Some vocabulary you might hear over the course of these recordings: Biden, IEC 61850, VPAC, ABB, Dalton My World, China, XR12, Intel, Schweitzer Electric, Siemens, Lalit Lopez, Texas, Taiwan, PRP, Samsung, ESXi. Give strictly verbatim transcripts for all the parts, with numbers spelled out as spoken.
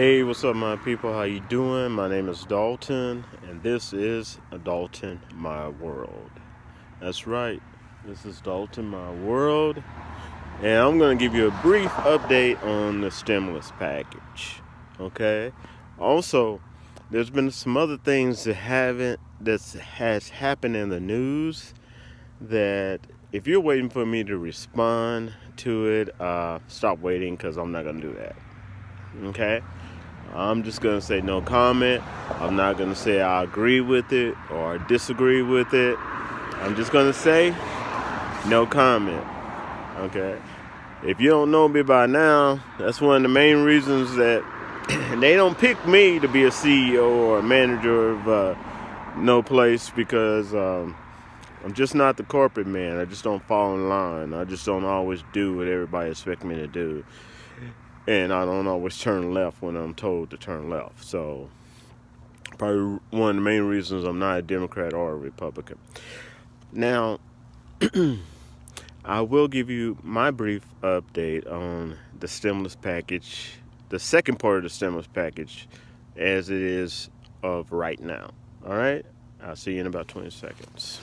Hey, what's up my people, how you doing? My name is Dalton and this is Dalton My World. That's right, this is Dalton My World and I'm going to give you a brief update on the stimulus package. Okay, also there's been some other things that haven't that has happened in the news that if you're waiting for me to respond to it, uh, stop waiting, because I'm not going to do that. Okay, I'm just gonna say no comment. I'm not gonna say I agree with it or disagree with it. I'm just gonna say no comment. Okay, if you don't know me by now, that's one of the main reasons that they don't pick me to be a C E O or a manager of uh, no place, because um, I'm just not the corporate man. I just don't fall in line. I just don't always do what everybody expects me to do. And I don't always turn left when I'm told to turn left. So, probably one of the main reasons I'm not a Democrat or a Republican. Now, I will give you my brief update on the stimulus package, the second part of the stimulus package, as it is of right now. All right? I'll see you in about twenty seconds.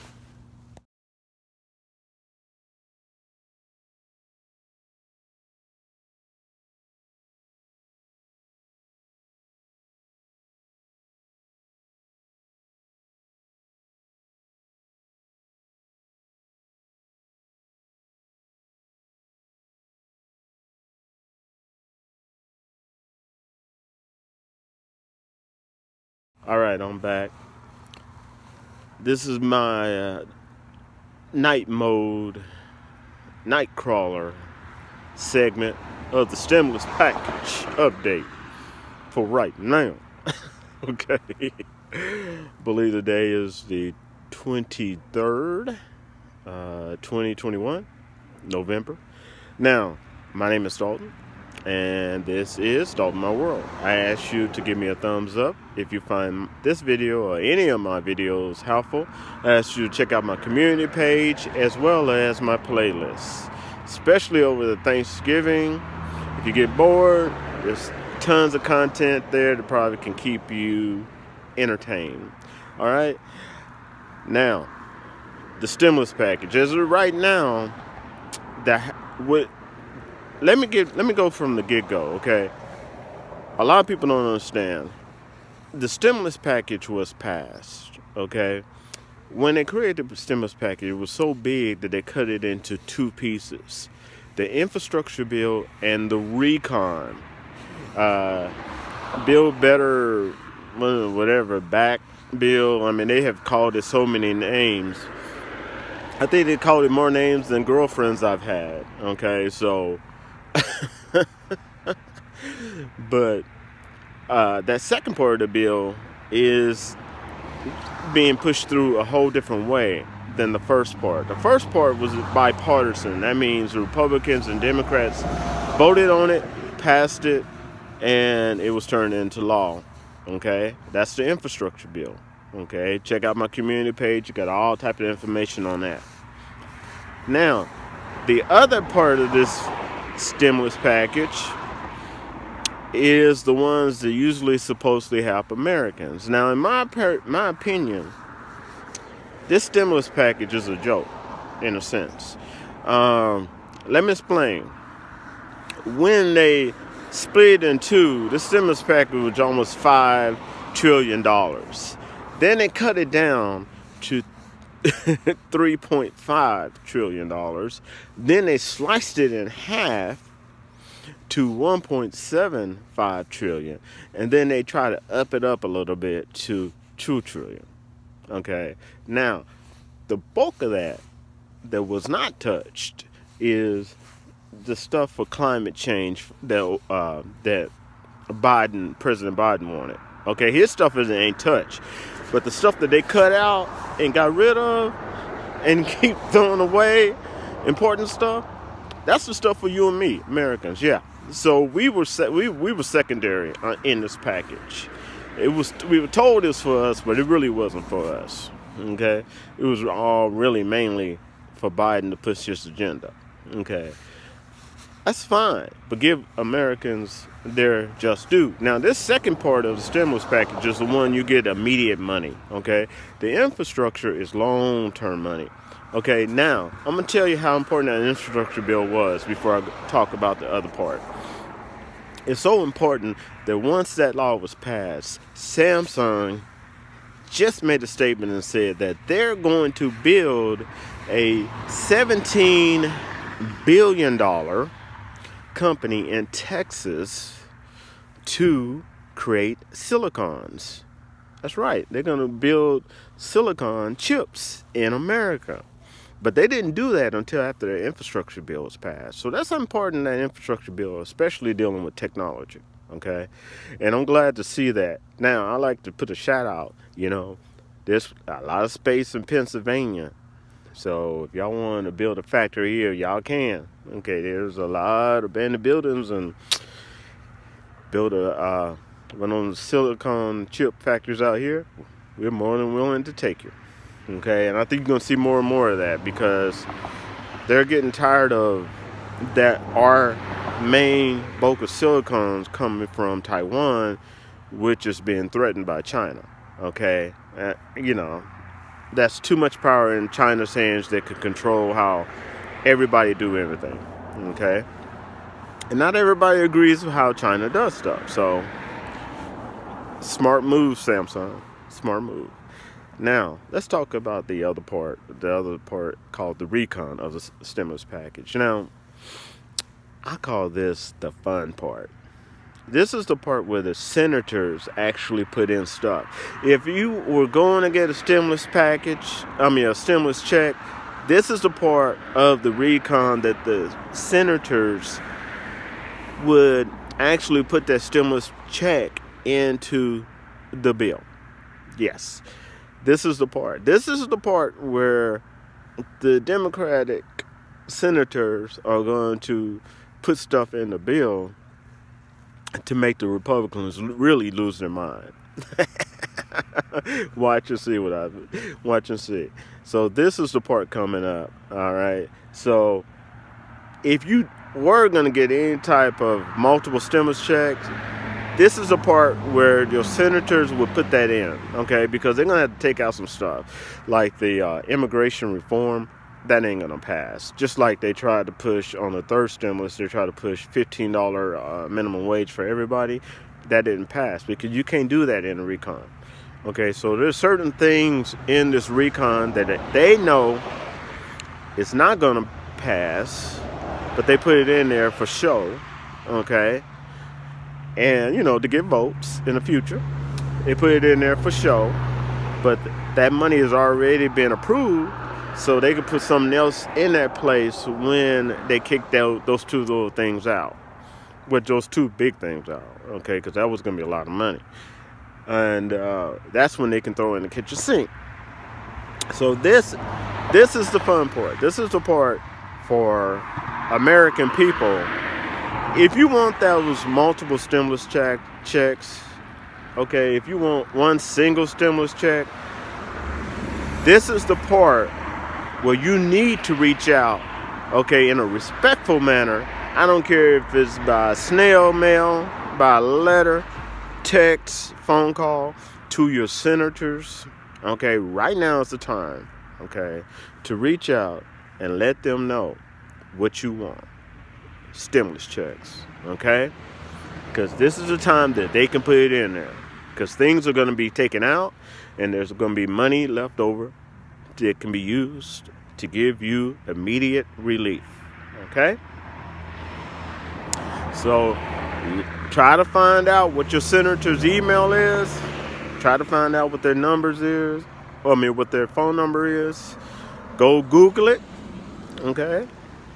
All right, I'm back. This is my uh, night mode, night crawler segment of the stimulus package update for right now. Okay. Believe the day is the twenty-third, uh, twenty twenty-one, November. Now, my name is Dalton. And this is Dalton My World. I ask you to give me a thumbs up if you find this video or any of my videos helpful. I ask you to check out my community page as well as my playlists, especially over the Thanksgiving. If you get bored, there's tons of content there that probably can keep you entertained. All right. Now, the stimulus package as of right now, that what. Let me get let me go from the get-go, okay? A lot of people don't understand. The stimulus package was passed, okay? When they created the stimulus package, it was so big that they cut it into two pieces. The infrastructure bill and the recon. Uh, build better, whatever, back bill. I mean, they have called it so many names. I think they called it more names than girlfriends I've had, okay? So... but uh, that second part of the bill is being pushed through a whole different way than the first part. The first part was bipartisan. That means Republicans and Democrats voted on it, passed it, and it was turned into law. Okay, that's the infrastructure bill. Okay, check out my community page. You got all type of information on that. Now, the other part of this stimulus package is the ones that usually supposedly help Americans. Now, in my my opinion, this stimulus package is a joke, in a sense. Um, let me explain. When they split in two, the stimulus package was almost five trillion dollars. Then they cut it down to three point five trillion dollars. Then they sliced it in half to one point seven five trillion, and then they try to up it up a little bit to two trillion. Okay, now the bulk of that that was not touched is the stuff for climate change that uh, that Biden, President Biden wanted. Okay, his stuff isn't ain't touched. But the stuff that they cut out and got rid of and keep throwing away, important stuff, that's the stuff for you and me, Americans, yeah. So we were we, we were secondary in this package. It was we were told it was for us, but it really wasn't for us, okay? It was all really mainly for Biden to push his agenda, okay? That's fine, but give Americans their just due. Now, this second part of the stimulus package is the one you get immediate money, okay? The infrastructure is long-term money. Okay, now, I'm going to tell you how important that infrastructure bill was before I talk about the other part. It's so important that once that law was passed, Samsung just made a statement and said that they're going to build a seventeen billion dollar company in Texas to create silicons. That's right. They're going to build silicon chips in America. But they didn't do that until after their infrastructure bill was passed. So that's important, that infrastructure bill, especially dealing with technology. Okay. And I'm glad to see that. Now, I like to put a shout out. You know, there's a lot of space in Pennsylvania. So if y'all want to build a factory here, y'all can. Okay, there's a lot of abandoned buildings, and build a uh, one of those silicon chip factories out here. We're more than willing to take you. Okay, and I think you're gonna see more and more of that, because they're getting tired of that our main bulk of silicons coming from Taiwan, which is being threatened by China. Okay, uh, you know. That's too much power in China's hands that could control how everybody do everything, okay? And not everybody agrees with how China does stuff, so smart move, Samsung, smart move. Now, let's talk about the other part, the other part called the recon of the stimulus package. Now, I call this the fun part. This is the part where the senators actually put in stuff. If you were going to get a stimulus package, I mean a stimulus check, this is the part of the recon that the senators would actually put that stimulus check into the bill. Yes, this is the part. This is the part where the Democratic senators are going to put stuff in the bill to make the Republicans really lose their mind. Watch and see what I watch and see. So this is the part coming up. All right. So if you were going to get any type of multiple stimulus checks, this is the part where your senators would put that in. Okay, because they're going to have to take out some stuff like the uh, immigration reform. That ain't gonna pass. Just like they tried to push on the third stimulus, they tried to push fifteen dollar uh, minimum wage for everybody. That didn't pass because you can't do that in a recon. Okay, so there's certain things in this recon that they know it's not gonna pass, but they put it in there for show. Okay, and you know, to get votes in the future, they put it in there for show. But that money has already been approved. So they could put something else in that place when they kicked out those two little things out. With those two big things out. Okay, because that was going to be a lot of money. And uh, that's when they can throw in the kitchen sink. So this, this is the fun part. This is the part for American people. If you want those multiple stimulus check, checks, okay, if you want one single stimulus check, this is the part well, you need to reach out, okay, in a respectful manner. I don't care if it's by snail mail, by letter, text, phone call, to your senators, okay? Right now is the time, okay, to reach out and let them know what you want. Stimulus checks, okay? Because this is the time that they can put it in there. Because things are going to be taken out, and there's going to be money left over that can be used to give you immediate relief. Okay, so try to find out what your senator's email is, try to find out what their numbers is, I mean what their phone number is. Go Google it, okay,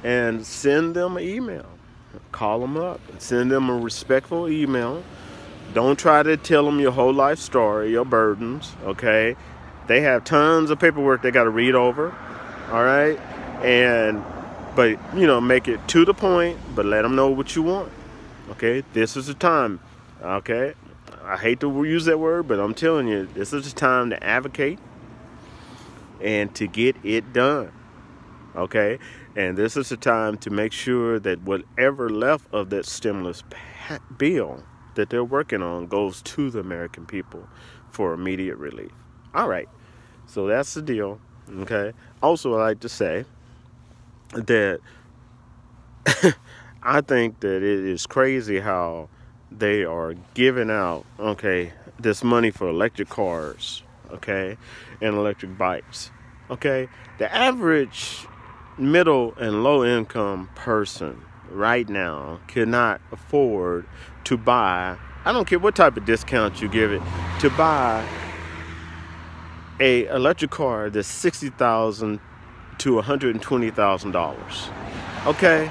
and send them an email, call them up and send them a respectful email. Don't try to tell them your whole life story, your burdens, okay? They have tons of paperwork they got to read over, all right? And, but, you know, make it to the point, but let them know what you want, okay? This is the time, okay? I hate to use that word, but I'm telling you, this is the time to advocate and to get it done, okay? And this is the time to make sure that whatever left of that stimulus bill that they're working on goes to the American people for immediate relief. All right. So that's the deal. Okay. Also, I like to say that I think that it is crazy how they are giving out, okay, this money for electric cars, okay, and electric bikes, okay. The average middle and low income person right now cannot afford to buy, I don't care what type of discount you give it, to buy a electric car that's sixty thousand dollars to one hundred twenty thousand dollars, okay.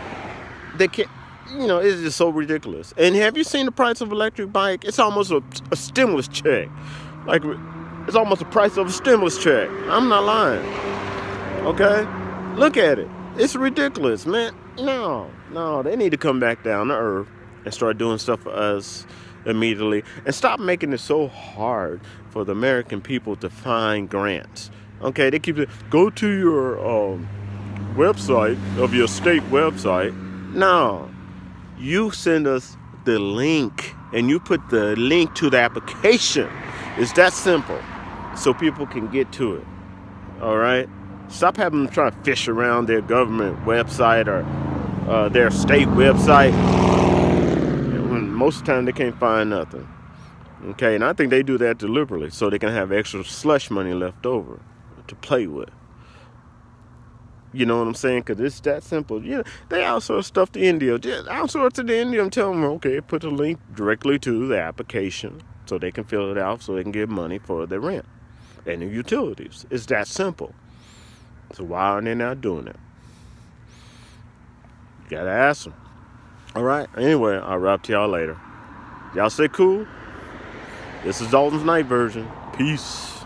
They can't, you know, it's just so ridiculous. And have you seen the price of electric bike? It's almost a, a stimulus check. Like, it's almost the price of a stimulus check. I'm not lying. Okay? Look at it. It's ridiculous, man. No, no, they need to come back down to earth and start doing stuff for us immediately. And stop making it so hard for the American people to find grants. Okay, they keep it, go to your um, website, of your state website. No. You send us the link, and you put the link to the application. It's that simple, so people can get to it. All right? Stop having them try to fish around their government website or uh, their state website. When most of the time, they can't find nothing. Okay, and I think they do that deliberately, so they can have extra slush money left over to play with. You know what I'm saying? Because it's that simple. Yeah, they outsource stuff to India. Just outsource to the India and tell them, okay, put a link directly to the application so they can fill it out so they can get money for their rent and their utilities. It's that simple. So why are they not doing it? You got to ask them. All right. Anyway, I'll wrap to y'all later. Y'all stay cool. This is Dalton's Night Version. Peace.